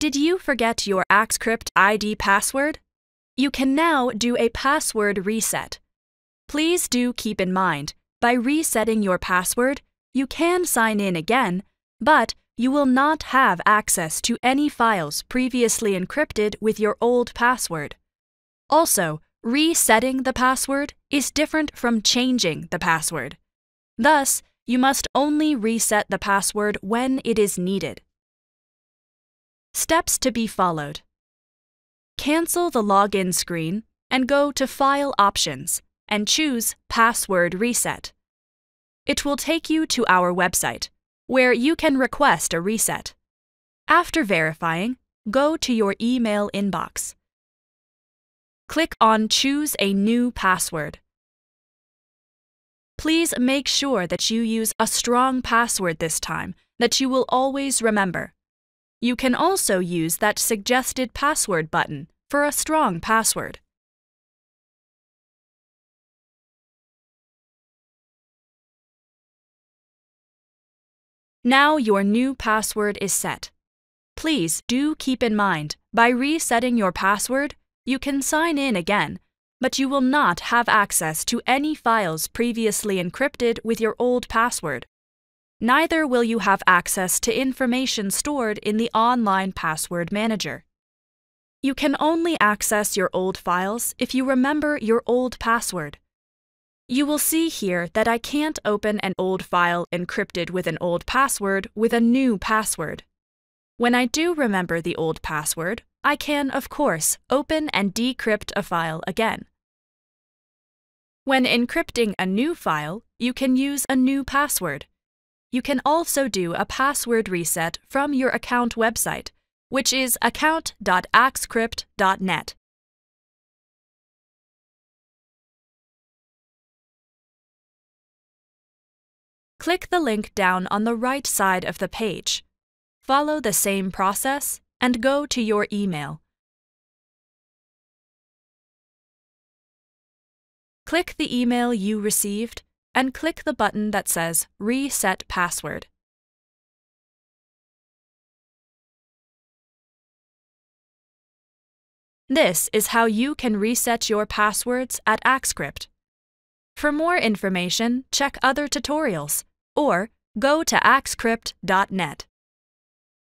Did you forget your AxCrypt ID password? You can now do a password reset. Please do keep in mind, by resetting your password, you can sign in again, but you will not have access to any files previously encrypted with your old password. Also, resetting the password is different from changing the password. Thus, you must only reset the password when it is needed. Steps to be followed. Cancel the login screen and go to File Options and choose Password Reset. It will take you to our website, where you can request a reset. After verifying, go to your email inbox. Click on Choose a New Password. Please make sure that you use a strong password this time that you will always remember. You can also use that suggested password button for a strong password. Now your new password is set. Please do keep in mind, by resetting your password, you can sign in again, but you will not have access to any files previously encrypted with your old password. Neither will you have access to information stored in the online password manager. You can only access your old files if you remember your old password. You will see here that I can't open an old file encrypted with an old password with a new password. When I do remember the old password, I can, of course, open and decrypt a file again. When encrypting a new file, you can use a new password. You can also do a password reset from your account website, which is account.axcrypt.net. Click the link down on the right side of the page. Follow the same process and go to your email. Click the email you received and click the button that says Reset Password. This is how you can reset your passwords at AxCrypt. For more information, check other tutorials or go to axcrypt.net.